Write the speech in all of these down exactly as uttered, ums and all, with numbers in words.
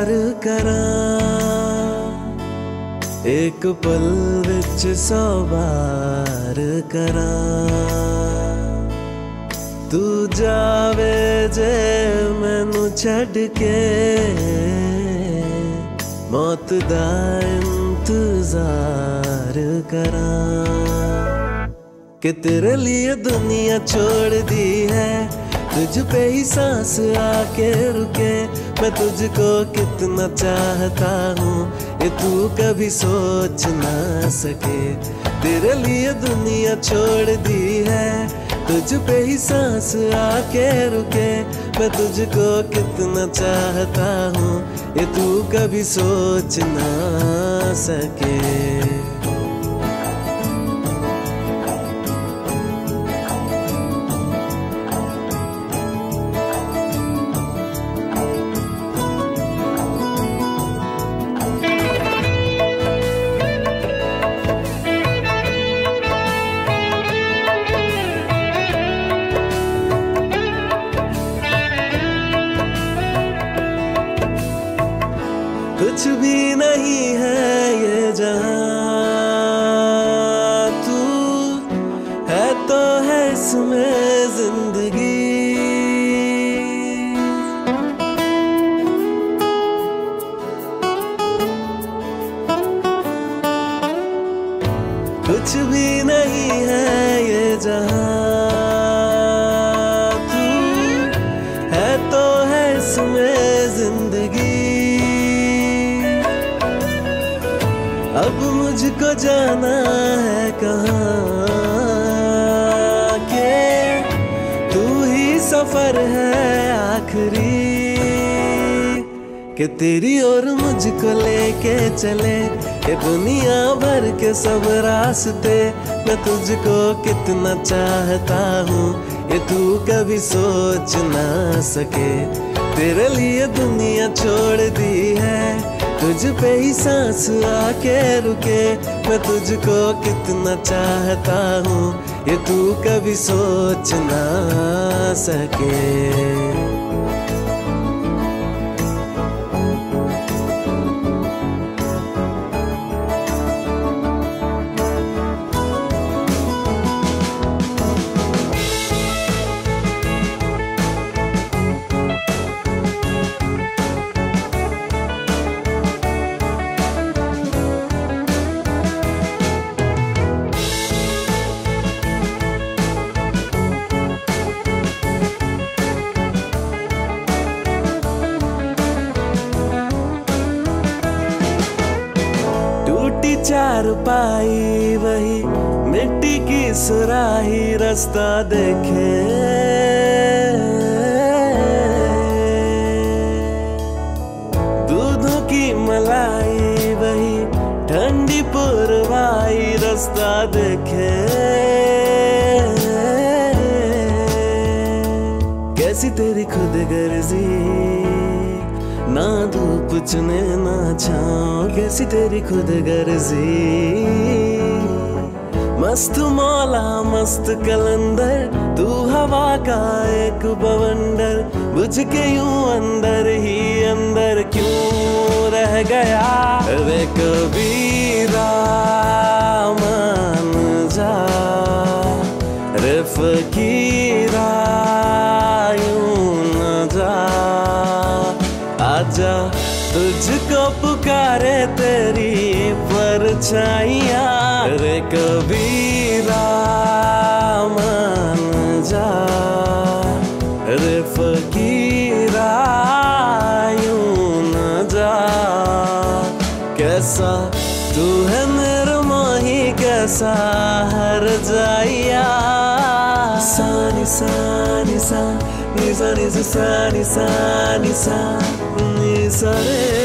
प्यार करां, एक पल विच सौ बार करां। तू जावे जे मैनू छड़ के, मौत दा इंतजार करां। कि तेरे लिए दुनिया छोड़ दी है, तुझ पे ही सांस आके रुके। मैं तुझको कितना चाहता हूँ ये तू कभी सोच ना सके। तेरे लिए दुनिया छोड़ दी है, तुझ पे ही सांस आके रुके। मैं तुझको कितना चाहता हूँ ये तू कभी सोच ना सके। कुछ भी नहीं है ये जहाँ, तू है तो है इसमें जिंदगी। कुछ भी नहीं है ये जहाँ, तू है तो है इसमें जिंदगी। अब मुझको जाना है कहाँ के, तू ही सफर है आखिरी। कि तेरी ओर मुझको लेके चले ये दुनिया भर के सब रास्ते। मैं तुझको कितना चाहता हूँ ये तू कभी सोच ना सके। तेरे लिए दुनिया छोड़ दी है, तुझ पे ही सांस आके रुके। मैं तुझको कितना चाहता हूँ ये तू कभी सोच ना सके। चार पाई वही मिट्टी की सुराही, रास्ता देखे दूध की मलाई वही ठंडी पुरवाई, रास्ता देखे। कैसी तेरी खुद गर्जी, ना धूप चुने ना छाँव। कैसी तेरी खुद गर्जी, मस्त मौला मस्त कलंदर। तू हवा का एक बवंडर, बुझ के यूं अंदर ही अंदर क्यों रह गया रे कबीरा। मान जा रे फकीरा, यूं न जा। आजा तुझको पुकारे तेरी परछाइयाँ रे कबीरा। मान जा रे फकीरा, यूं न जा। कैसा तू है निर्मोही, कैसा हर जाइया। सानी सानी सा निसा निसा सा निसा निसा निसा रे।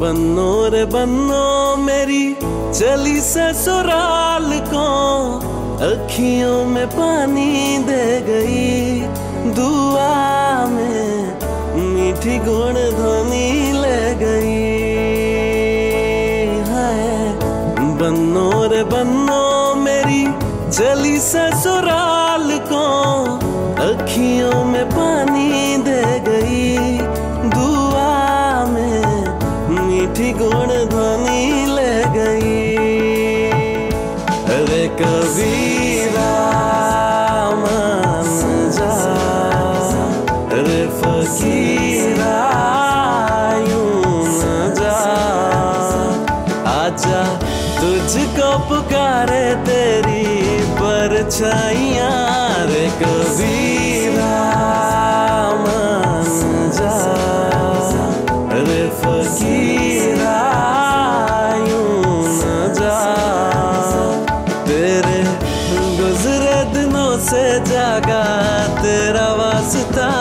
बन्नो रे बन्नो मेरी चली ससुराल को, अखियों में पानी दे गई दुआ में, मीठी गुण ध्वनि ले गई है। बन्नो रे बन्नो मेरी जली ससुराल को, अखियों में पानी दे गई दुआ में मीठी गुण ध्वनि ले गई। अरे कबीरा मान जा रे फकीरा यूं न जा, आजा तुझको पुकारे तेरी परछाइयां। रे कबीरा मान जा रे फकीरा यूं न जा, तेरे गुजरे दिनों से जागा तेरा वास्ता।